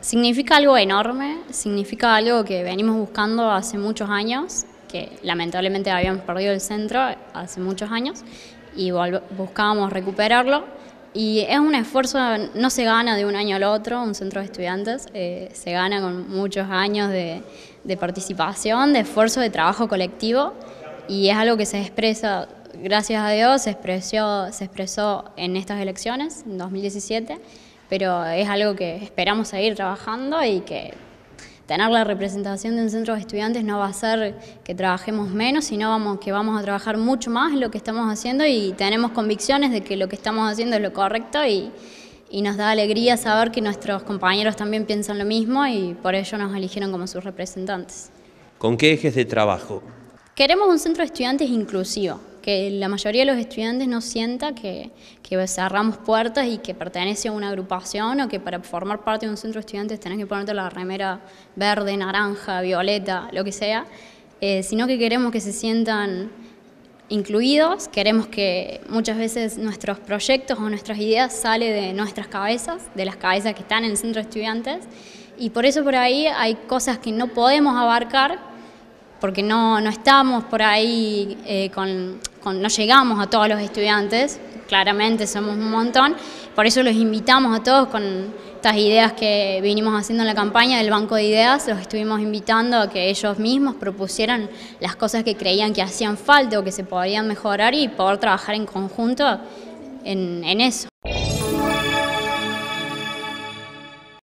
Significa algo enorme, significa algo que venimos buscando hace muchos años, que lamentablemente habíamos perdido el centro hace muchos años y buscábamos recuperarlo. Y es un esfuerzo, no se gana de un año al otro un centro de estudiantes, se gana con muchos años de participación, de esfuerzo, de trabajo colectivo, y es algo que se expresa, gracias a Dios, se expresó en estas elecciones, en 2017, pero es algo que esperamos seguir trabajando y que tener la representación de un centro de estudiantes no va a ser que trabajemos menos, sino que vamos a trabajar mucho más lo que estamos haciendo, y tenemos convicciones de que lo que estamos haciendo es lo correcto, y nos da alegría saber que nuestros compañeros también piensan lo mismo y por ello nos eligieron como sus representantes. ¿Con qué ejes de trabajo? Queremos un centro de estudiantes inclusivo, que la mayoría de los estudiantes no sienta que cerramos puertas y que pertenece a una agrupación, o que para formar parte de un centro de estudiantes tenés que ponerte la remera verde, naranja, violeta, lo que sea, sino que queremos que se sientan incluidos, queremos que muchas veces nuestros proyectos o nuestras ideas salen de nuestras cabezas, de las cabezas que están en el centro de estudiantes, y por eso por ahí hay cosas que no podemos abarcar, porque no estamos por ahí, no llegamos a todos los estudiantes, claramente somos un montón, por eso los invitamos a todos con estas ideas que vinimos haciendo en la campaña del Banco de Ideas, los estuvimos invitando a que ellos mismos propusieran las cosas que creían que hacían falta o que se podrían mejorar y poder trabajar en conjunto en eso.